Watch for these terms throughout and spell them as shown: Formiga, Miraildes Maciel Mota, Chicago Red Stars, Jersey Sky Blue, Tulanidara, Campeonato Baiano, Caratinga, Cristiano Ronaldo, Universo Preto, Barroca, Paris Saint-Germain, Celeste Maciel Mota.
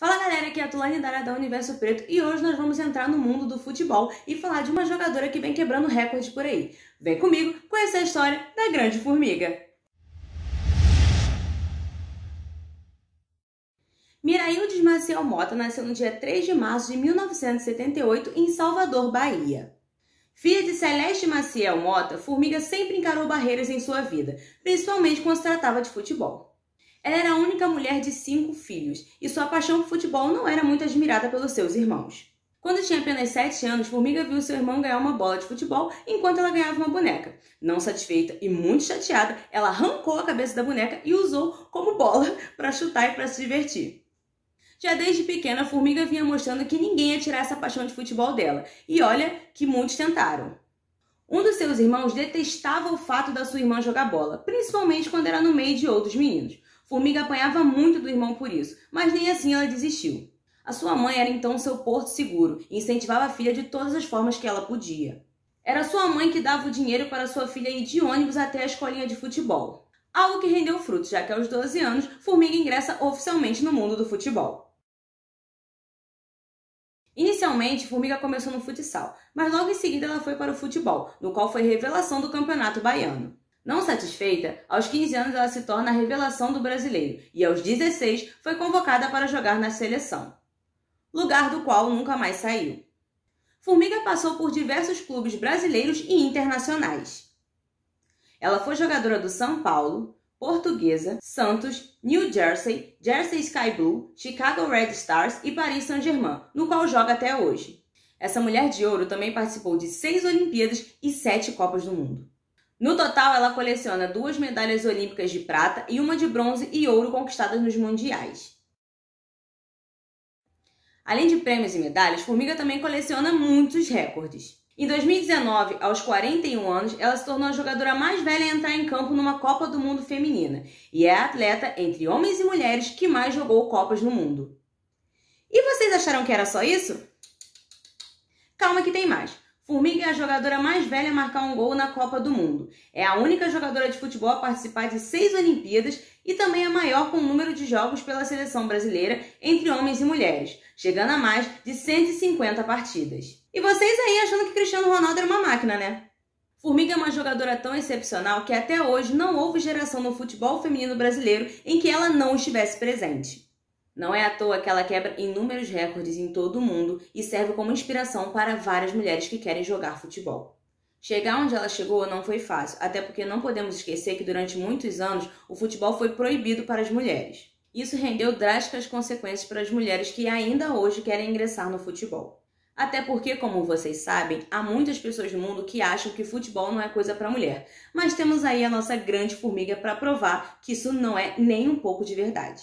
Fala galera, aqui é a Tulanidara da Universo Preto e hoje nós vamos entrar no mundo do futebol e falar de uma jogadora que vem quebrando recorde por aí. Vem comigo conhecer a história da grande Formiga. Miraildes Maciel Mota nasceu no dia 3 de março de 1978 em Salvador, Bahia. Filha de Celeste Maciel Mota, Formiga sempre encarou barreiras em sua vida, principalmente quando se tratava de futebol. Ela era a única mulher de 5 filhos e sua paixão por futebol não era muito admirada pelos seus irmãos. Quando tinha apenas 7 anos, Formiga viu seu irmão ganhar uma bola de futebol enquanto ela ganhava uma boneca. Não satisfeita e muito chateada, ela arrancou a cabeça da boneca e usou como bola para chutar e para se divertir. Já desde pequena, a Formiga vinha mostrando que ninguém ia tirar essa paixão de futebol dela, e olha que muitos tentaram. Um dos seus irmãos detestava o fato da sua irmã jogar bola, principalmente quando era no meio de outros meninos. Formiga apanhava muito do irmão por isso, mas nem assim ela desistiu. A sua mãe era então seu porto seguro e incentivava a filha de todas as formas que ela podia. Era sua mãe que dava o dinheiro para sua filha ir de ônibus até a escolinha de futebol. Algo que rendeu frutos, já que aos 12 anos, Formiga ingressa oficialmente no mundo do futebol. Inicialmente, Formiga começou no futsal, mas logo em seguida ela foi para o futebol, no qual foi revelação do Campeonato Baiano. Não satisfeita, aos 15 anos ela se torna a revelação do brasileiro e aos 16 foi convocada para jogar na seleção, lugar do qual nunca mais saiu. Formiga passou por diversos clubes brasileiros e internacionais. Ela foi jogadora do São Paulo, Portuguesa, Santos, New Jersey, Jersey Sky Blue, Chicago Red Stars e Paris Saint-Germain, no qual joga até hoje. Essa mulher de ouro também participou de 6 Olimpíadas e 7 Copas do Mundo. No total, ela coleciona 2 medalhas olímpicas de prata e uma de bronze e ouro conquistadas nos mundiais. Além de prêmios e medalhas, Formiga também coleciona muitos recordes. Em 2019, aos 41 anos, ela se tornou a jogadora mais velha a entrar em campo numa Copa do Mundo feminina e é a atleta, entre homens e mulheres, que mais jogou Copas no mundo. E vocês acharam que era só isso? Calma que tem mais! Formiga é a jogadora mais velha a marcar um gol na Copa do Mundo. É a única jogadora de futebol a participar de 6 Olimpíadas e também a maior com o número de jogos pela seleção brasileira entre homens e mulheres, chegando a mais de 150 partidas. E vocês aí achando que Cristiano Ronaldo era uma máquina, né? Formiga é uma jogadora tão excepcional que até hoje não houve geração no futebol feminino brasileiro em que ela não estivesse presente. Não é à toa que ela quebra inúmeros recordes em todo o mundo e serve como inspiração para várias mulheres que querem jogar futebol. Chegar onde ela chegou não foi fácil, até porque não podemos esquecer que durante muitos anos o futebol foi proibido para as mulheres. Isso rendeu drásticas consequências para as mulheres que ainda hoje querem ingressar no futebol. Até porque, como vocês sabem, há muitas pessoas no mundo que acham que futebol não é coisa para mulher, mas temos aí a nossa grande Formiga para provar que isso não é nem um pouco de verdade.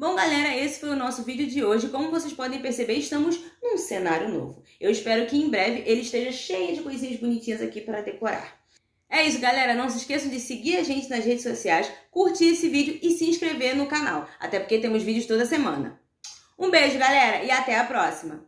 Bom, galera, esse foi o nosso vídeo de hoje. Como vocês podem perceber, estamos num cenário novo. Eu espero que em breve ele esteja cheio de coisinhas bonitinhas aqui para decorar. É isso, galera. Não se esqueçam de seguir a gente nas redes sociais, curtir esse vídeo e se inscrever no canal. Até porque temos vídeos toda semana. Um beijo, galera, e até a próxima!